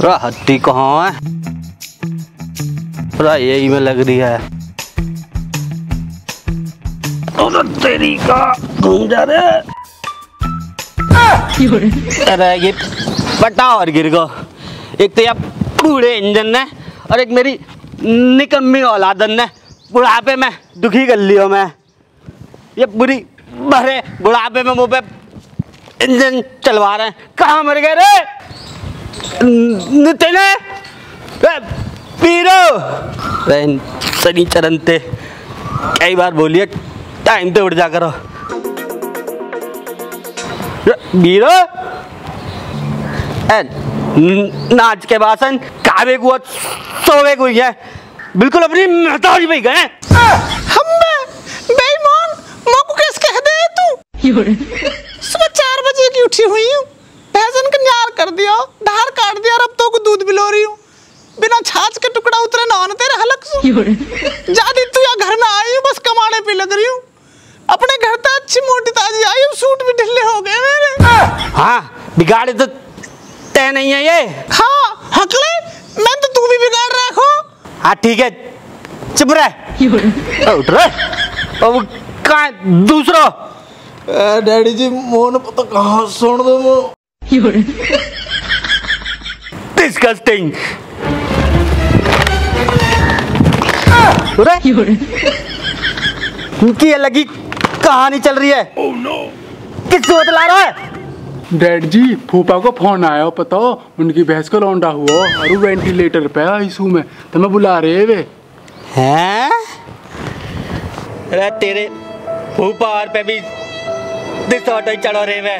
पूरा हड्डी कहाँ है, पूरा यही में लग रही है। और तेरी का अरे ये पटा और गिर गो। एक तो यार पूरे इंजन ने और एक मेरी निकम्मी औलादन ने बुढ़ापे में दुखी कर लियो मैं। ये बुरी भरे बुढ़ापे में मुँह पे इंजन चलवा रहे हैं। कहाँ मर गए रे नितिने पीरो सनी चरनते। कई बार बोलिए टाइम तो उठ जा करो बीरो। नाच के बासन कावे को सोवे को है बिल्कुल अपनी महताज में गए। हम बेईमान माँ को कैसे कह दे तू। सुबह 4 बजे की उठी हुई हूँ, भैंसन का न्यार कर दिया, धार काट दिया, अब तो को दूध बिलो रही हूँ। बिना छाछ के टुकड़ा उतरे नौन तेरे हलक सु जादी। तू या घर में आई हूँ बस कमाने पे लग रही हूँ। अपने घर तो अच्छी मोटी ताजी आई हूँ, सूट भी ढीले हो गए मेरे। हाँ बिगाड़े तो तय नहीं है ये। हाँ हकले मैं तो तू भी बिगाड़ रखो। हाँ ठीक है चुप रह। उठ रहे और कहाँ दूसरा डैडी जी मोन पता कहाँ सुन दो मो डिस्कस्टिंग। उनकी अलग ही कहानी चल रही है। oh, no. किसको बतला रहा है डैड जी? फूफा को फोन आया पता हो, उनकी भैंस को लौंडा हुआ और वो वेंटिलेटर पे आईसीयू में, तुम्हें बुला रहे वे हैं। अरे तेरे फूफा और पे भी डिसऑर्डर चढ़ो रहे वे।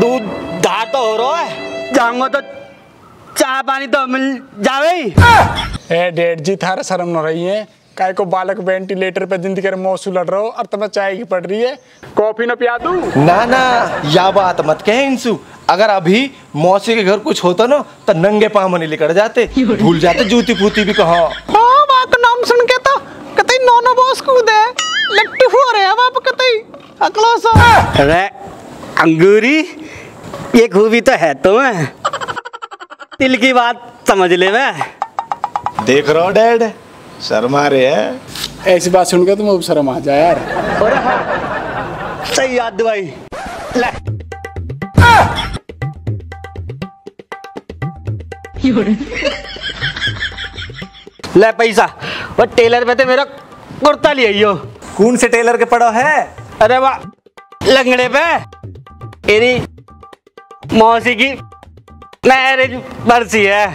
दूध धार तो हो रहा है, जाऊंगा तो चाय पानी तो मिल जावे। ए डैड जी थारा शर्म न रही है काय को बालक वेंटिलेटर पे जिंदगी कर मौसू लड़ रहा हो और तुम्हें चाय की पड़ रही है। कॉफी न पिया दूं? ना ना या बात मत कहे इंसू। अगर अभी मौसी के घर कुछ होता ना तो नंगे पाँव नहीं निकल जाते, भूल जाते जूती पूती भी कहो। हाँ बाप का नाम सुन के तो कतई नौना बॉस कूद है लट्टू हो रहे हैं बाप कतई अकलो सा। अरे अंगूरी ये खूबी तो है तुम्हें, दिल की बात समझ ले। मैं देख रहा हूँ डैड शर्मा रहे है, ऐसी बात सुनकर तुम अब शर्म आ जाए यार। सही याद दिलाई। ले पैसा और टेलर पे तो मेरा कुर्ता ले आइयो। कौन से टेलर के पड़ा है? अरे वाह लंगड़े पे तेरी मौसी की मैरिज बरसी है।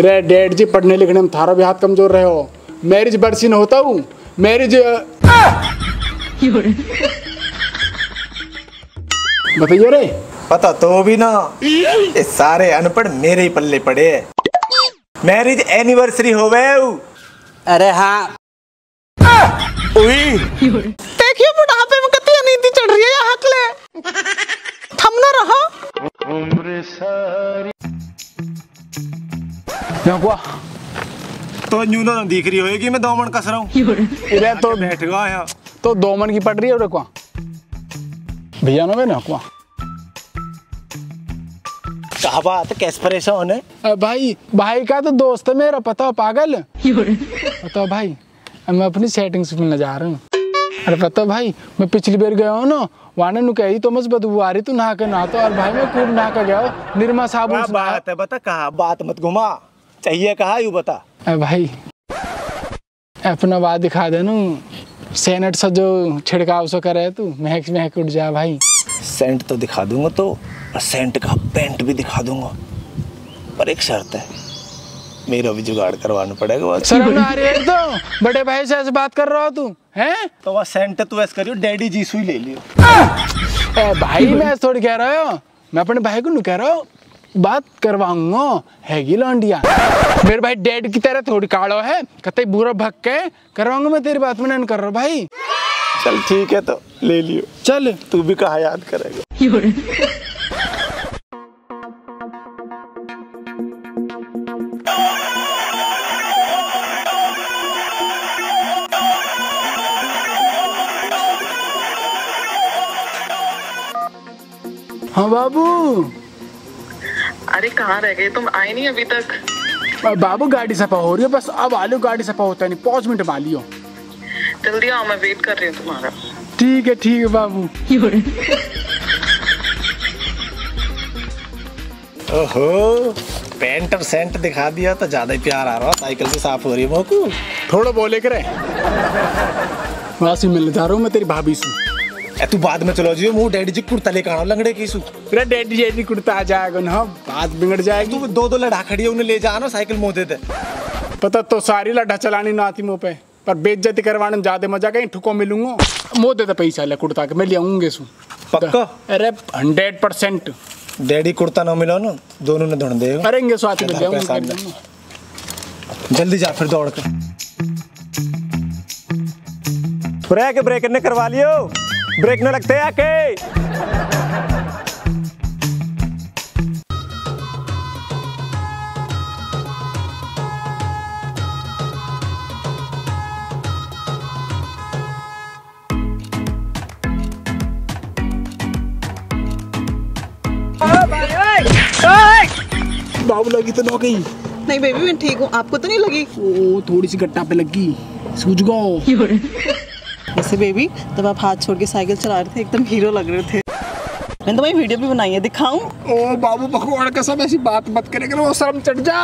अरे डैड जी पढ़ने लिखने में थारा भी हाथ कमजोर रहे हो। मैरिज बरसी न होता हूँ मैरिज। बताइए रे पता तो भी ना, ये सारे अनपढ़ मेरे ही पल्ले पड़े। मैरिज एनिवर्सरी हो गए। अरे हाँ देखियो बुढ़ापे में कितनी अनीति चढ़ रही है यहाँ के। थम ना रहो उम्र सारी तो न्यूनो दिख रही होगी। मैं दोमन कस रहा हूँ तो बैठ गया यहाँ तो दोमन की पड़ रही है भैया ना क्या बात कैसे परेशान है भाई। भाई का तो दोस्त है मेरा पता हो पागल पता भाई। मैं अपनी सेटिंग्स में जा रहा हूँ। अरे पता भाई मैं पिछली बार गया हूँ ना वाना नु कही तो मस बदबू आ रही तू नहा के नहा तो और भाई मैं खूब नहा के गया निर्मा साबुन। बात है बता कहा बात मत घुमा चाहिए कहा यू बता। भाई अपना बात दिखा देना सेनेट सा जो छिड़काव सो करे तू महक महक उठ जा भाई। सेंट तो दिखा दूंगा तो और सेंट का पेंट भी दिखा दूंगा पर एक शर्त है मेरा भी जुगाड़ करवाना पड़ेगा। शर्म आ रही है तो बड़े भाई से ऐसे बात कर रहा हो तू हैं? तो वह सेंट तो ऐसे करियो डैडी जी सुई ले लियो। भाई मैं थोड़ी कह रहा हूँ, मैं अपने भाई को नहीं कह रहा हूँ बात करवाऊंगा हैगी लौंडिया। मेरे भाई डैड की तरह थोड़ी काड़ो है कतई बुरा भक के करवाऊंगा मैं तेरी बात में नन कर रहा हूँ भाई। चल ठीक है तो ले लियो। चल तू भी कहा याद करेगा। हाँ बाबू अरे कहाँ रह गए तुम, आए नहीं अभी तक? बाबू गाड़ी सफा हो रही है बस, अब आलू गाड़ी सफा होता नहीं, 5 मिनट में आ लियो। जल्दी आओ, मैं वेट कर रही हूँ तुम्हारा। ठीक है बाबू। ओहो, पेंट और सेंट दिखा दिया तो ज्यादा ही प्यार आ रहा है। साइकिल से साफ हो रही है मोकू, थोड़ा बोले करे। वासी मिलने जा रहा हूँ मैं तेरी भाभी से। तू बाद में चलो जी, मुँह डैडी जी कुर्ता लेकर आना लंगड़े की। तेरा डैडी जी कुर्ता आ जाएगा ना, बात बिगड़ जाएगी। तू 2-2 लड़ा खड़ी है, उन्हें ले जाना, साइकिल मोह देते। पता तो सारी लड्ढा चलानी ना आती मुँह पे, पर बेइज्जती करवाने में ज्यादा मजा। कहीं ठुको मिलूंगा, मोह देता पैसा ले कुर्ता के, मैं ले आऊंगे। पक्का? अरे 100%। डैडी कुर्ता ना मिला ना, दोनों ने धुन देगा। अरे इंगे स्वाति ले जाऊंगा, जल्दी जा फिर दौड़ कर। ब्रेक ब्रेक ने करवा लियो, ब्रेक न लगते आके। बाबू लगी तो नौकरी? नहीं बेबी मैं ठीक हूँ, आपको तो नहीं लगी? ओ थोड़ी सी गट्टा पे लगी, सूझ गई। वैसे बेबी तब आप हाथ छोड़ के साइकिल चला रहे थे, एकदम हीरो लग रहे थे। मैंने तुम्हारी वीडियो भी बनाई है, दिखाऊं? ओ बाबू पकवाड़ का सब ऐसी बात मत करे, वो शर्म चढ़ जा।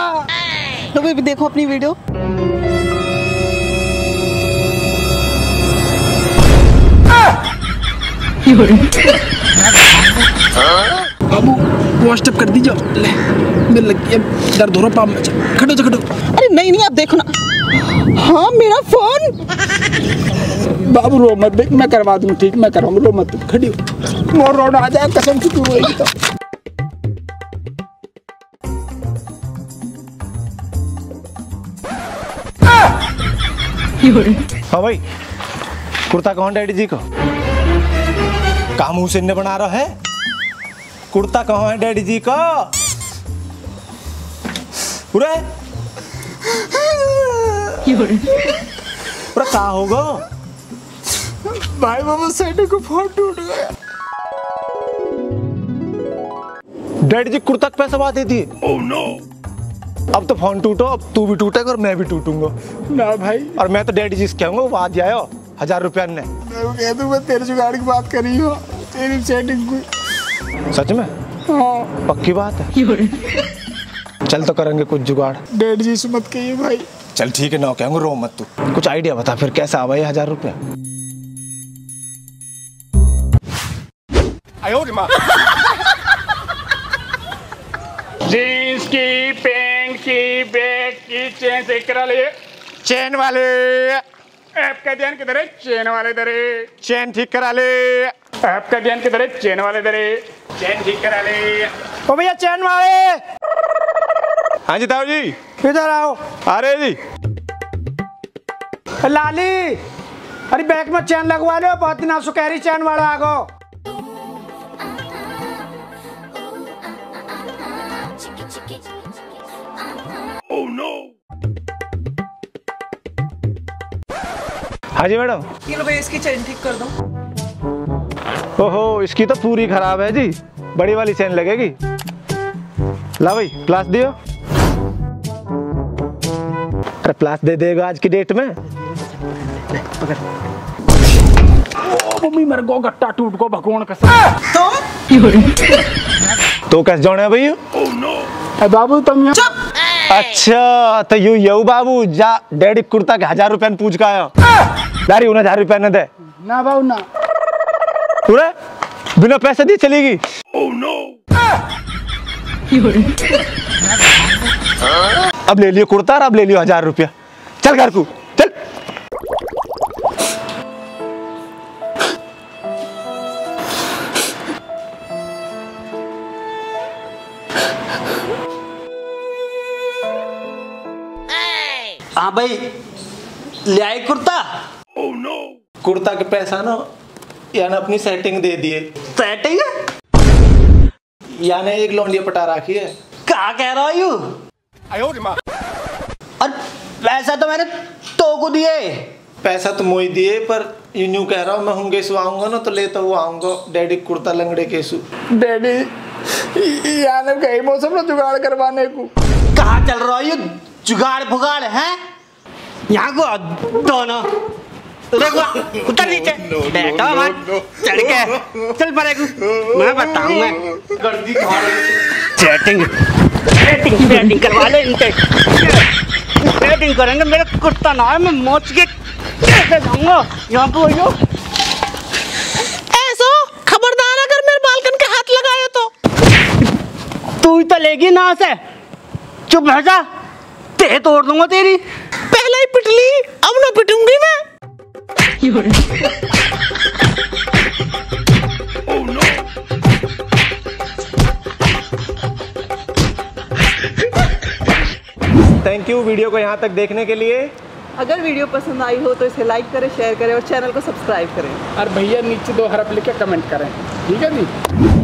तो बेबी देखो अपनी वीडियो। बाबू वॉशअप कर दीजिए, मेरे लगी अब दर्द हो रहा पाँव में। खड़ो जा खड़ो। अरे नहीं नहीं आप देखो ना। हाँ मेरा फोन। बाबू रो मत, मैं करवा दूँ ठीक, मैं करवाऊँ, रो मत, खड़ी हो। और रोड आ जाए कसम से तू रोएगी तो। हाँ भाई कुर्ता कौन डैडी जी को? काम हुसैन ने बना रहा है। कुर्ता कहाँ है डैडी जी का? पूरा क्या होगा भाई? मामा सैंडी को फोन टूट गया। डैडी जी कुर्ता पैसा बात देती है। oh, no. अब तो फोन टूटो, अब तू भी टूटेगा और मैं भी टूटूंगा ना भाई। और मैं तो डैडी जी से कहूंगा वो आज आयो 1000 रुपया ने कह दूंगा। तेरे जुगाड़ की बात करी हो, तेरी सेटिंग को। सच में? हाँ। पक्की बात है? चल तो करेंगे कुछ जुगाड़। डैडी जी से मत कहिए भाई। चल ठीक है ना, कहूंगा रो मत तू। कुछ आइडिया बता फिर कैसा आवा ये 1000 रुपया? जींस की पैंट की बैग की चेन से करा ले। चेन वाले आपका ध्यान किधर है? चेन वाले दरे चेन ठीक करा ले। आपका ध्यान किधर है? चेन वाले दरे चेन ठीक करा ले। ओ भैया चेन वाले। हाँ जी ताऊ जी इधर आओ। अरे जी लाली, अरे बैग में चेन लगवा लो, बहुत दिन आपसे कह रही चेन वाला आगो। oh, no. हाँ जी मैडम ये लो भाई, इसकी चेन ठीक कर दो। ओहो इसकी तो पूरी खराब है जी, बड़ी वाली चेन लगेगी। ला भाई प्लास दियो। अरे प्लास दे देगा आज की डेट में। ओ मम्मी मर गो, गट्टा टूट गो भगवान कसम। तो कैसे जाने भाई? ओह नो बाबू तुम यहाँ? अच्छा तो यू यू बाबू जा डैडी कुर्ता के 1000 रुपया पूछ का आया। दारी उन्हें 1000 रुपया न दे ना बाबू ना, पूरा बिना पैसे दिए चलेगी। oh, no. अब ले लियो कुर्ता, अब ले लियो 1000 रुपया। चल घर को चल। हाँ भाई ले आई कुर्ता। oh, no. कुर्ता के पैसा ना यानी अपनी सेटिंग दे दिए। सेटिंग यानी एक लौंडिया पटा रखी है। क्या कह रहा है यू? और पैसा तो मैंने तो को दिए। पैसा तो मुझे दिए पर यूं कह रहा हूँ मैं होंगे आऊंगा ना तो लेता हुआ आऊंगा। डैडी कुर्ता लंगड़े केसू। डैडी यानब कहीं मौसम ना जुगाड़ करवाने को। कहाँ चल रहा है ये जुगाड़ भुगाड़ है यहाँ को दोनों। उतर नीचे बैठो मत, चल के चल परेगू, मैं बताऊंगा। चैटिंग चैटिंग चैटिंग करवा ले इनसे, चैटिंग करेंगे। मेरा कुर्ता ना है, मैं मोच के कैसे जाऊंगा यहाँ पे। हो ऐसो खबरदार, अगर मेरे बालकन के हाथ लगाया तो तू तो लेगी ना से। चुप रह जा, तेरे तोड़ दूंगा तेरी। पहले ही पिटली, अब ना पिटूंगी मैं। Oh no! Thank you video को यहाँ तक देखने के लिए। अगर वीडियो पसंद आई हो तो इसे लाइक करें, शेयर करें और चैनल को सब्सक्राइब करें। और भैया नीचे 2 हरफ लिख के कमेंट करें, ठीक है जी।